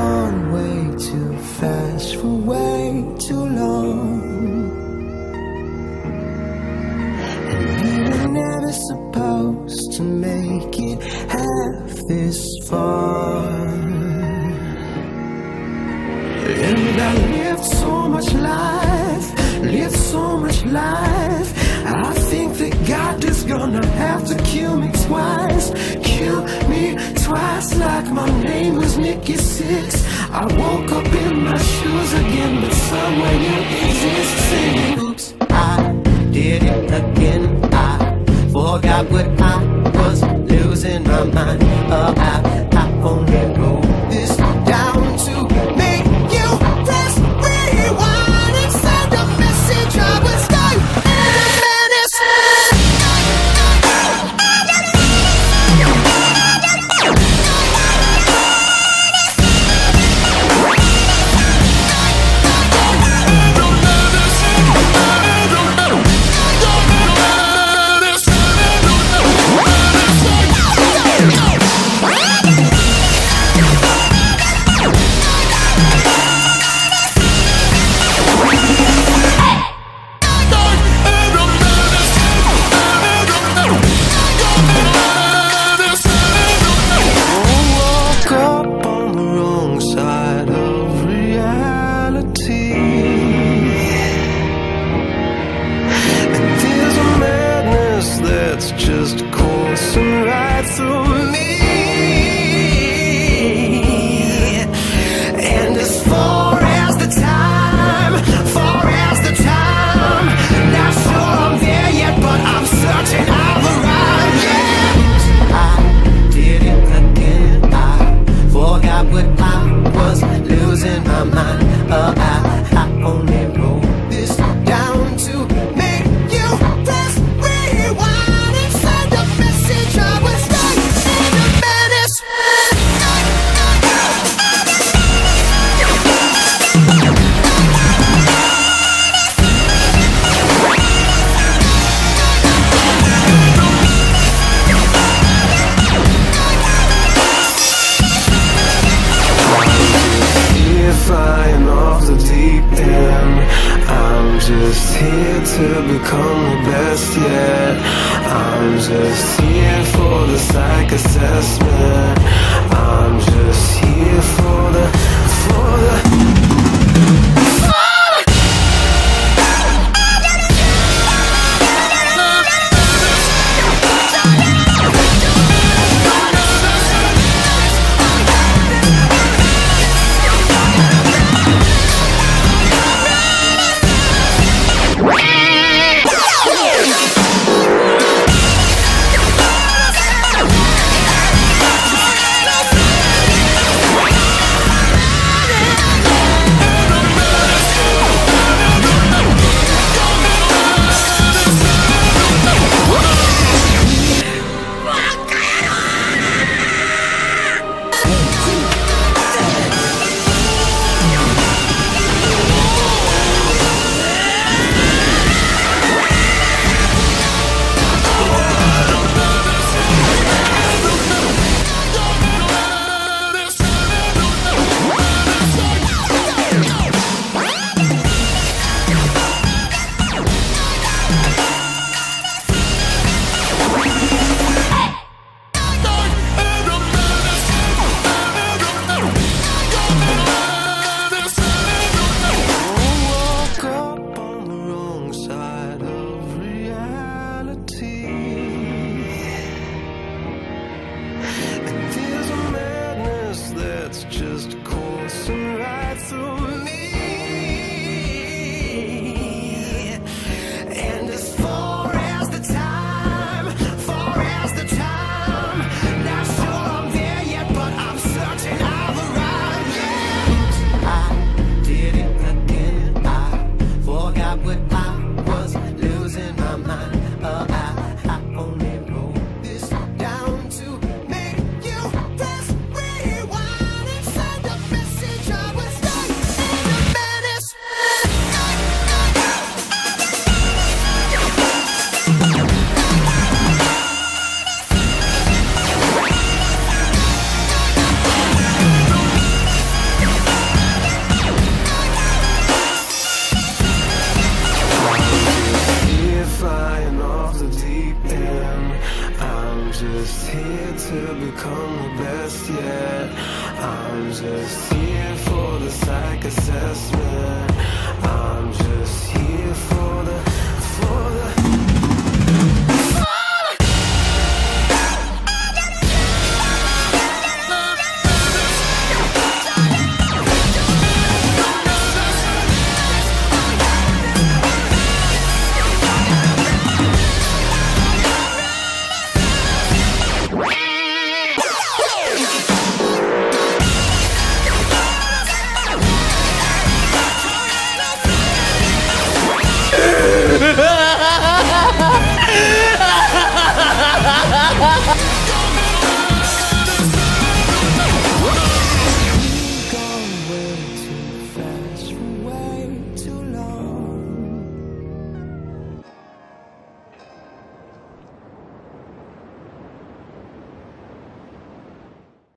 gone way too fast for way too long, and we were never supposed to make it half this far. And I lived so much life, lived so much life. I think that God is gonna have to kill me twice, kill me twice, like my name was Nicky Six. I woke up in my shoes again, but somewhere you exist, singing. Oops, I did it again. I forgot what I was, losing my mind. Oh, I only wrote this down to make you press rewind and send a message. I was just here to become the best yet. I'm just here for the psych assessment. I'm just here for the